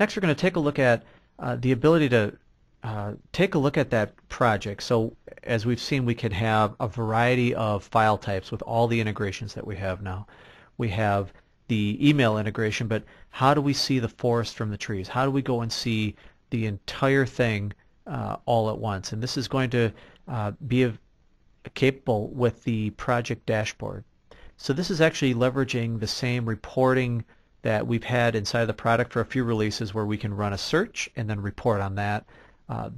Next, we're going to take a look at the ability to take a look at that project. So as we've seen, we can have a variety of file types with all the integrations that we have now. We have the email integration, but how do we see the forest from the trees? How do we go and see the entire thing all at once? And this is going to be capable with the project dashboard. So this is actually leveraging the same reporting that we've had inside the product for a few releases, where we can run a search and then report on that.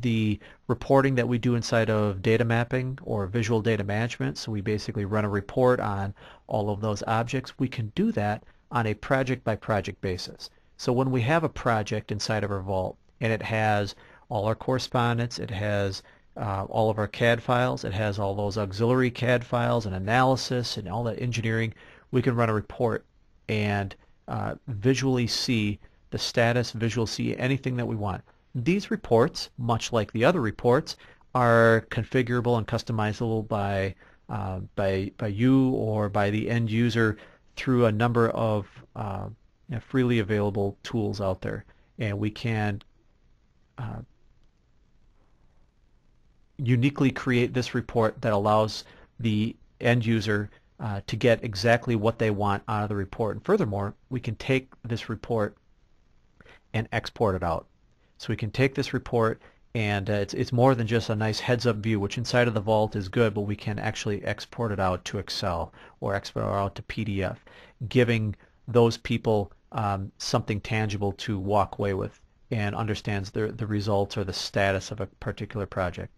The reporting that we do inside of data mapping or visual data management, so we basically run a report on all of those objects, we can do that on a project-by-project basis. So when we have a project inside of our vault and it has all our correspondence, it has all of our CAD files, it has all those auxiliary CAD files and analysis and all that engineering, we can run a report and visually see the status, visually see anything that we want. These reports, much like the other reports, are configurable and customizable by you or by the end user through a number of freely available tools out there. And we can uniquely create this report that allows the end user to get exactly what they want out of the report. And furthermore, we can take this report and export it out. So we can take this report, and it's more than just a nice heads-up view, which inside of the vault is good, but we can actually export it out to Excel or export it out to PDF, giving those people something tangible to walk away with and understands the results or the status of a particular project.